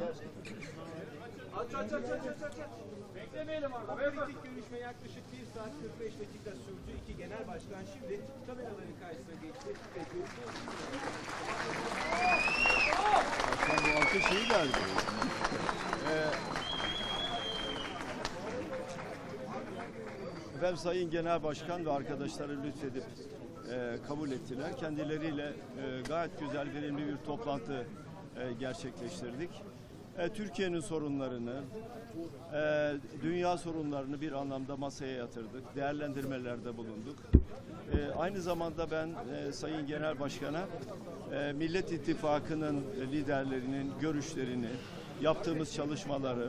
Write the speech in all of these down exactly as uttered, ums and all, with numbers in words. Aç aç aç aç aç aç. Beklemeyelim orada. Politik görüşme yaklaşık bir saat kırk beş dakika sürdü. İki genel başkan şimdi kameraların karşısına geçti ve görüşme. Başkan bu altı şeyi geldi. Efendim Sayın Genel Başkan ve arkadaşları lütfedip e, kabul ettiler. Kendileriyle e, gayet güzel, verimli bir toplantı e, gerçekleştirdik. E, Türkiye'nin sorunlarını, e, dünya sorunlarını bir anlamda masaya yatırdık. Değerlendirmelerde bulunduk. E, aynı zamanda ben e, Sayın Genel Başkan'a e, Millet İttifakı'nın liderlerinin görüşlerini, yaptığımız çalışmaları,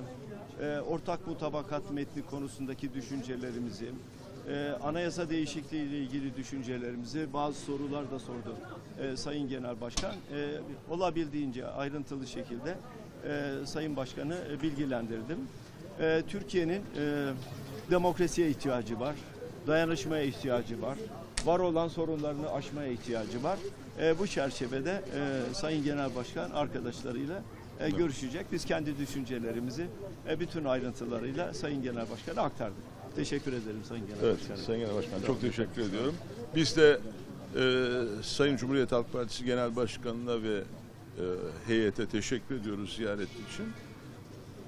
ortak mutabakat metni konusundaki düşüncelerimizi, anayasa değişikliği ile ilgili düşüncelerimizi, bazı sorular da sordu Sayın Genel Başkan. Olabildiğince ayrıntılı şekilde Sayın Başkan'ı bilgilendirdim. Türkiye'nin demokrasiye ihtiyacı var, dayanışmaya ihtiyacı var, var olan sorunlarını aşmaya ihtiyacı var. Bu çerçevede Sayın Genel Başkan arkadaşlarıyla E, görüşecek. Biz kendi düşüncelerimizi e, bütün ayrıntılarıyla Sayın Genel Başkan'a aktardık. Teşekkür ederim Sayın Genel evet, Başkan'a. Sayın Genel Başkan, çok teşekkür ediyorum. Biz de e, Sayın Cumhuriyet Halk Partisi Genel Başkanı'na ve e, heyete teşekkür ediyoruz ziyaret için.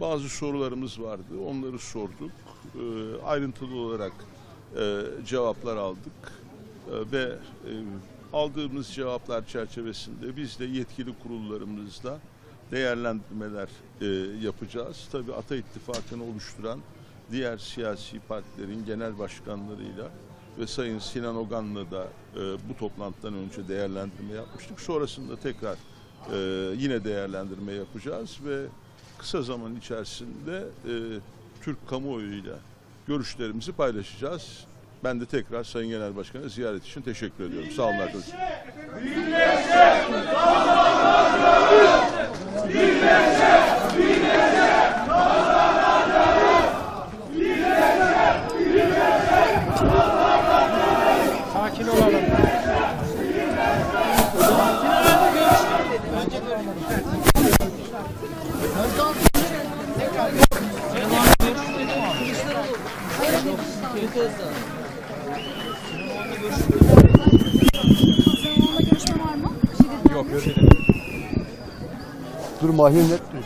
Bazı sorularımız vardı. Onları sorduk. E, ayrıntılı olarak e, cevaplar aldık. E, ve e, aldığımız cevaplar çerçevesinde biz de yetkili kurullarımızla değerlendirmeler e, yapacağız. Tabii Ata İttifakı'nı oluşturan diğer siyasi partilerin genel başkanlarıyla ve Sayın Sinan Ogan'la da e, bu toplantıdan önce değerlendirme yapmıştık. Sonrasında tekrar e, yine değerlendirme yapacağız ve kısa zaman içerisinde e, Türk kamuoyuyla görüşlerimizi paylaşacağız. Ben de tekrar Sayın Genel Başkan'a ziyaret için teşekkür ediyorum. Sağ olun arkadaşlar. Sakin olalım. Dur Mahir net.